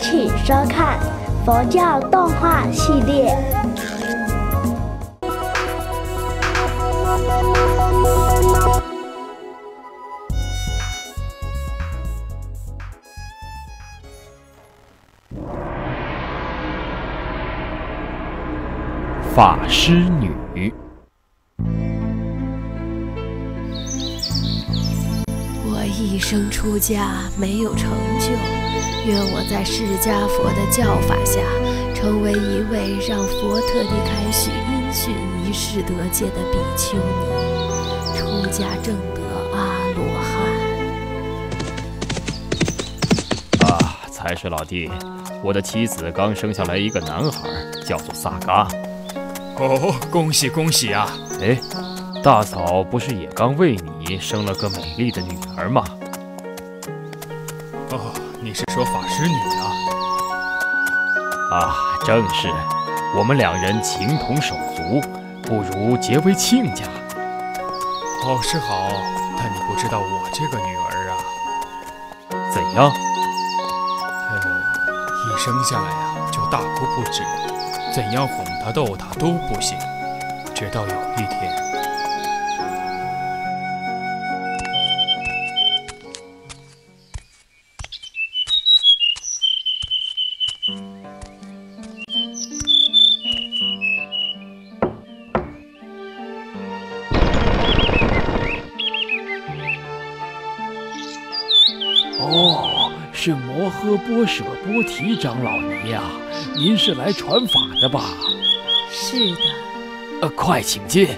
请收看佛教动画系列。法师女。 一生出家没有成就，愿我在释迦佛的教法下，成为一位让佛特地开许音讯一世得戒的比丘尼，出家正得阿罗汉。啊，财神老弟，我的妻子刚生下来一个男孩，叫做萨嘎。哦，恭喜恭喜啊！哎。 大嫂不是也刚为你生了个美丽的女儿吗？哦，你是说法师女啊？啊，正是。我们两人情同手足，不如结为亲家。好是好，但你不知道我这个女儿啊。怎样？一生下来啊就大哭不止，怎样哄她逗她都不行，直到有一天。 是摩诃波舍波提长老尼呀、啊，您是来传法的吧？是的。快请进。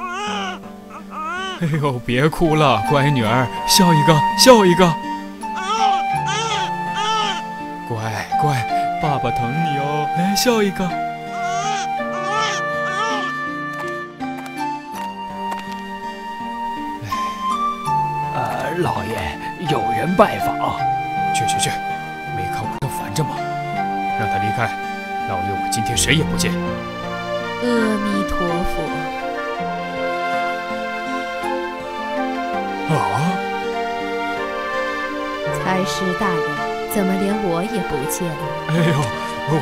哎呦，别哭了，乖女儿，笑一个，笑一个。乖乖。 爸爸疼你哦，来笑一个。老爷，有人拜访。去，没看我正烦着吗？让他离开，老爷我今天谁也不见。阿弥陀佛。啊！财师大人。 怎么连我也不见了？哎呦，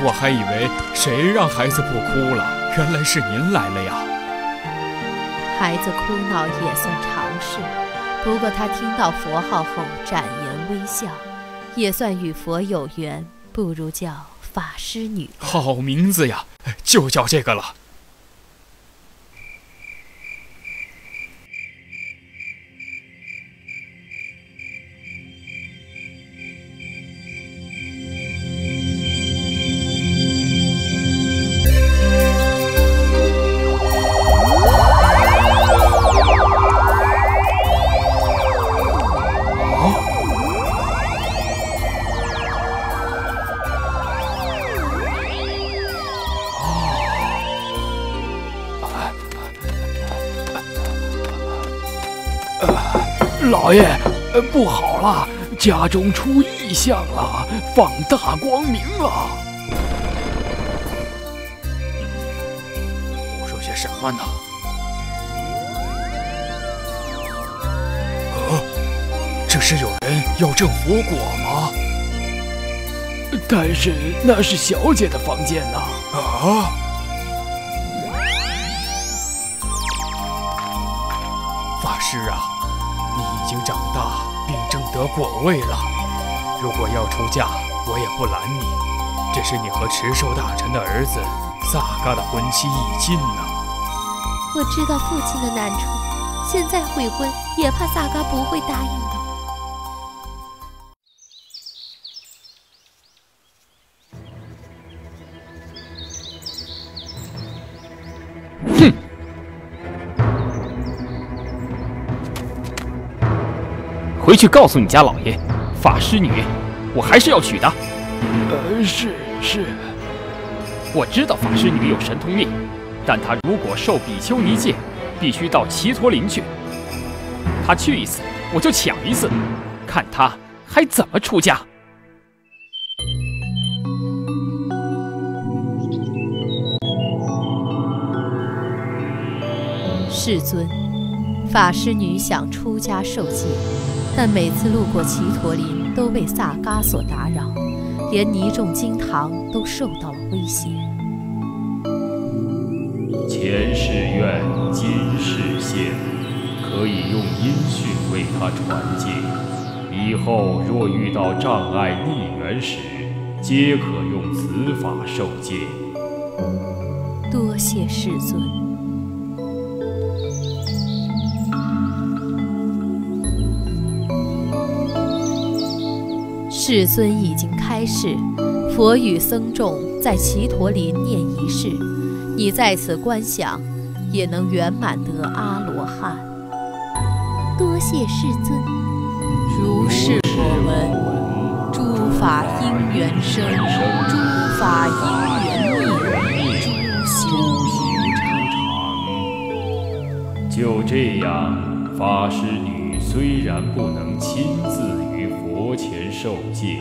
我还以为谁让孩子不哭了，原来是您来了呀！孩子哭闹也算常事，不过他听到佛号后展颜微笑，也算与佛有缘，不如叫法师女。好名字呀，就叫这个了。 老爷，不好了，家中出异象了，放大光明了。胡说些什么呢？这是有人要证佛果吗？但是那是小姐的房间呐。啊！ 是啊，你已经长大并证得果位了。如果要出嫁，我也不拦你。这是你和持寿大臣的儿子萨嘎的婚期已尽呢。我知道父亲的难处，现在悔婚也怕萨嘎不会答应的。哼！ 回去告诉你家老爷，法师女，我还是要娶的。是。我知道法师女有神通力，但她如果受比丘尼戒，必须到祇陀林去。她去一次，我就抢一次，看她还怎么出家。世尊，法师女想出家受戒，但每次路过祗陀林都为萨嘎所打扰，连尼众经堂都受到了威胁。前世愿，今世现，可以用音讯为他传戒。以后若遇到障碍逆缘时，皆可用此法受戒。多谢世尊。 世尊已经开示，佛与僧众在祗陀林念一世，你在此观想，也能圆满得阿罗汉。多谢世尊。如是我闻，诸法因缘生，诸法因缘灭，诸行无常。就这样，法师女虽然不能亲自 佛前受戒，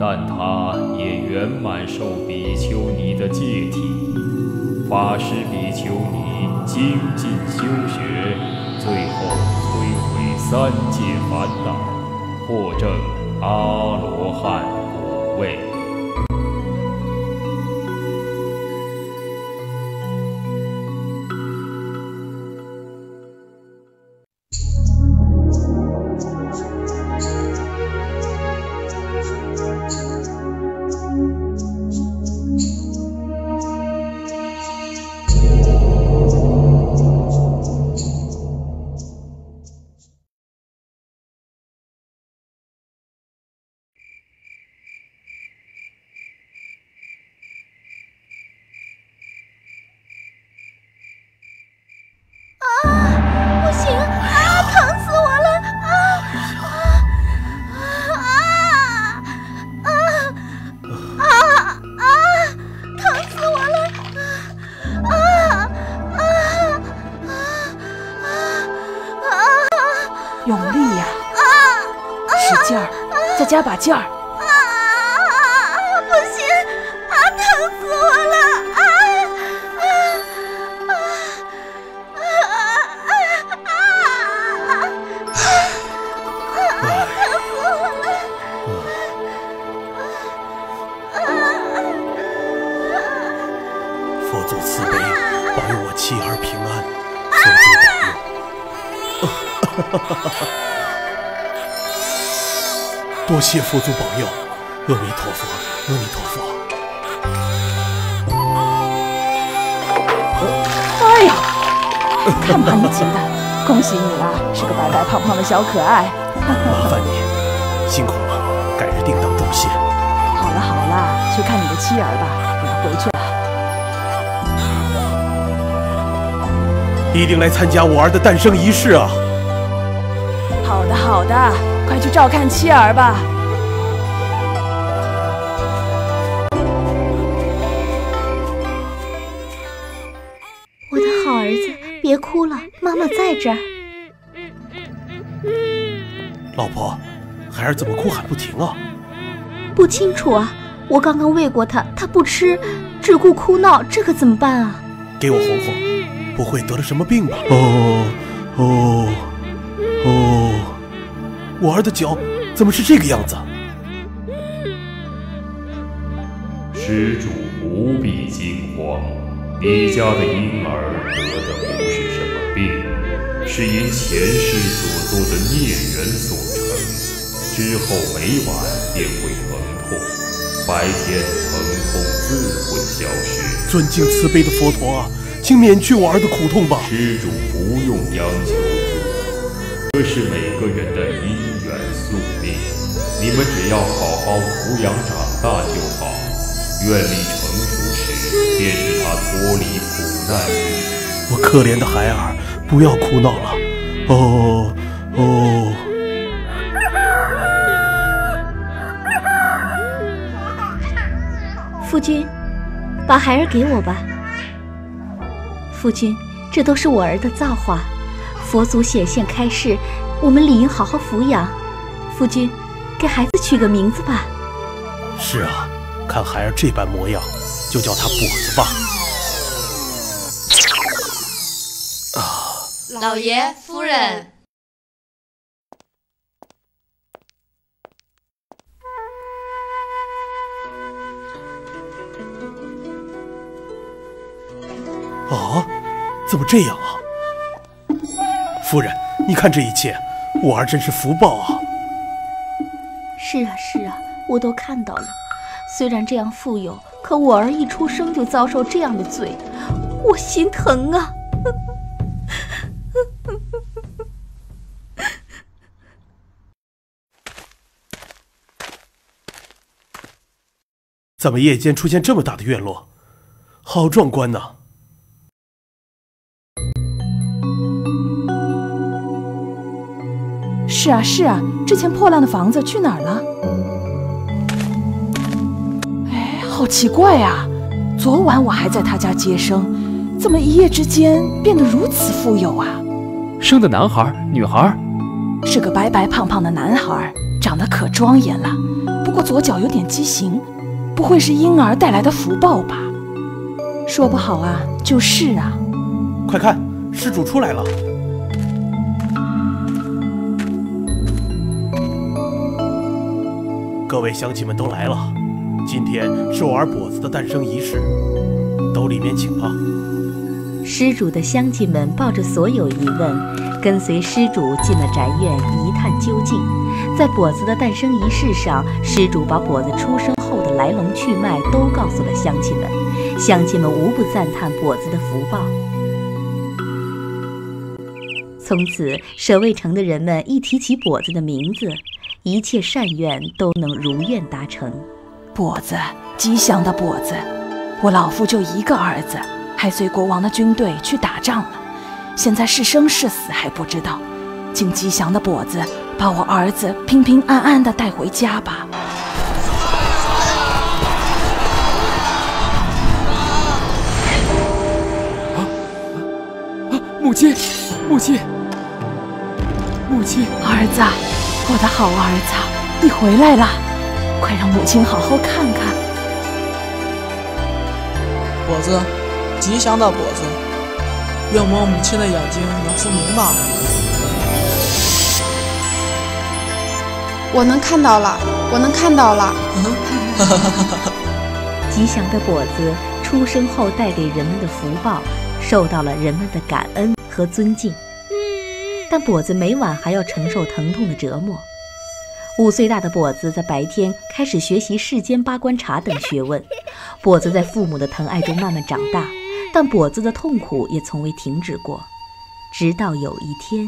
但他也圆满受比丘尼的戒体。法师比丘尼精进修学，最后摧毁三界烦恼，获证阿罗汉果位。多谢佛祖保佑，阿弥陀佛，阿弥陀佛！哎呀，干嘛你急的？恭喜你啦，是个白白胖胖的小可爱。麻烦你，辛苦了，改日定当酬谢。好了好了，去看你的妻儿吧，我要回去了。一定来参加我儿的诞生仪式啊！ 好的，好的，快去照看妻儿吧。我的好儿子，别哭了，妈妈在这儿。老婆，孩儿怎么哭喊不停啊？不清楚啊，我刚刚喂过他，他不吃，只顾哭闹，这可怎么办啊？给我哄哄，不会得了什么病吧？哦，哦。 哦，我儿的脚怎么是这个样子？施主不必惊慌，你家的婴儿得的不是什么病，是因前世所做的孽缘所成，之后每晚便会疼痛，白天疼痛自会消失。尊敬慈悲的佛陀啊，请免去我儿的苦痛吧。施主不用央求。 这是每个人的因缘宿命，你们只要好好抚养长大就好。愿力成熟时，便是他脱离苦难之时。我可怜的孩儿，不要哭闹了。哦哦。夫君，把孩儿给我吧。夫君，这都是我儿的造化。 佛祖显现开示，我们理应好好抚养。夫君，给孩子取个名字吧。是啊，看孩儿这般模样，就叫他跛子吧。啊，老爷夫人。 啊！怎么这样啊？夫人，你看这一切，我儿真是福报啊！是啊，是啊，我都看到了。虽然这样富有，可我儿一出生就遭受这样的罪，我心疼啊！怎么夜间出现这么大的院落？好壮观呐！ 是啊是啊，之前破烂的房子去哪儿了？哎，好奇怪啊！昨晚我还在他家接生，怎么一夜之间变得如此富有啊？生的男孩女孩？是个白白胖胖的男孩，长得可庄严了，不过左脚有点畸形，不会是婴儿带来的福报吧？说不好啊，就是啊。快看，施主出来了。 各位乡亲们都来了，今天是我儿跛子的诞生仪式，都里面请吧。施主的乡亲们抱着所有疑问，跟随施主进了宅院一探究竟。在跛子的诞生仪式上，施主把跛子出生后的来龙去脉都告诉了乡亲们，乡亲们无不赞叹跛子的福报。 从此，舍卫城的人们一提起跛子的名字，一切善愿都能如愿达成。跛子，吉祥的跛子！我老夫就一个儿子，还随国王的军队去打仗了，现在是生是死还不知道。请吉祥的跛子把我儿子平平安安地带回家吧。 母亲，儿子，我的好儿子，你回来了，快让母亲好好看看。跛子，吉祥的跛子，愿我母亲的眼睛能复明吧。我能看到了。吉祥的跛子出生后带给人们的福报，受到了人们的感恩和尊敬。 但跛子每晚还要承受疼痛的折磨。5岁大的跛子在白天开始学习世间八观察等学问。跛子在父母的疼爱中慢慢长大，但跛子的痛苦也从未停止过。直到有一天，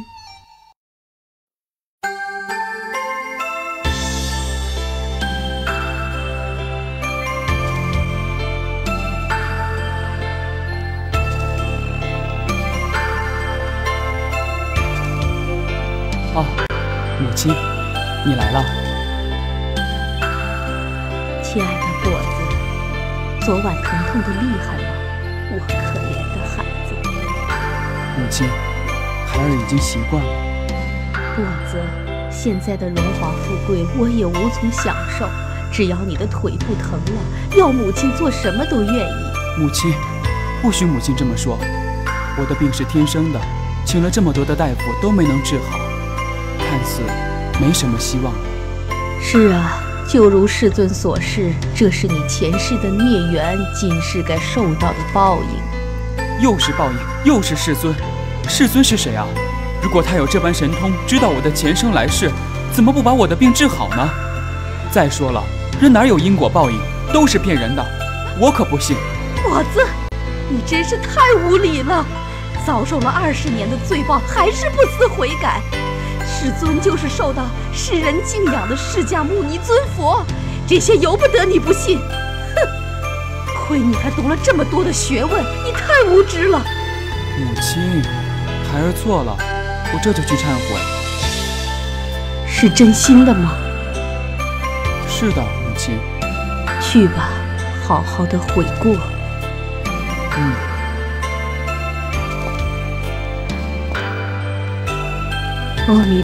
母亲，你来了。亲爱的跛子，昨晚疼痛的厉害了，我可怜的孩子。母亲，孩儿已经习惯了。跛子，现在的荣华富贵我也无从享受，只要你的腿不疼了，要母亲做什么都愿意。母亲，不许母亲这么说。我的病是天生的，请了这么多的大夫都没能治好。 看似没什么希望。是啊，就如世尊所示，这是你前世的孽缘，今世该受到的报应。又是报应，又是世尊。世尊是谁啊？如果他有这般神通，知道我的前生来世，怎么不把我的病治好呢？再说了，人哪有因果报应，都是骗人的，我可不信。跛子，你真是太无理了！遭受了20年的罪报，还是不思悔改。 世尊就是受到世人敬仰的释迦牟尼尊佛，这些由不得你不信。哼，亏你还读了这么多的学问，你太无知了。母亲，孩儿错了，我这就去忏悔。是真心的吗？是的，母亲。去吧，好好的悔过。嗯。 阿弥。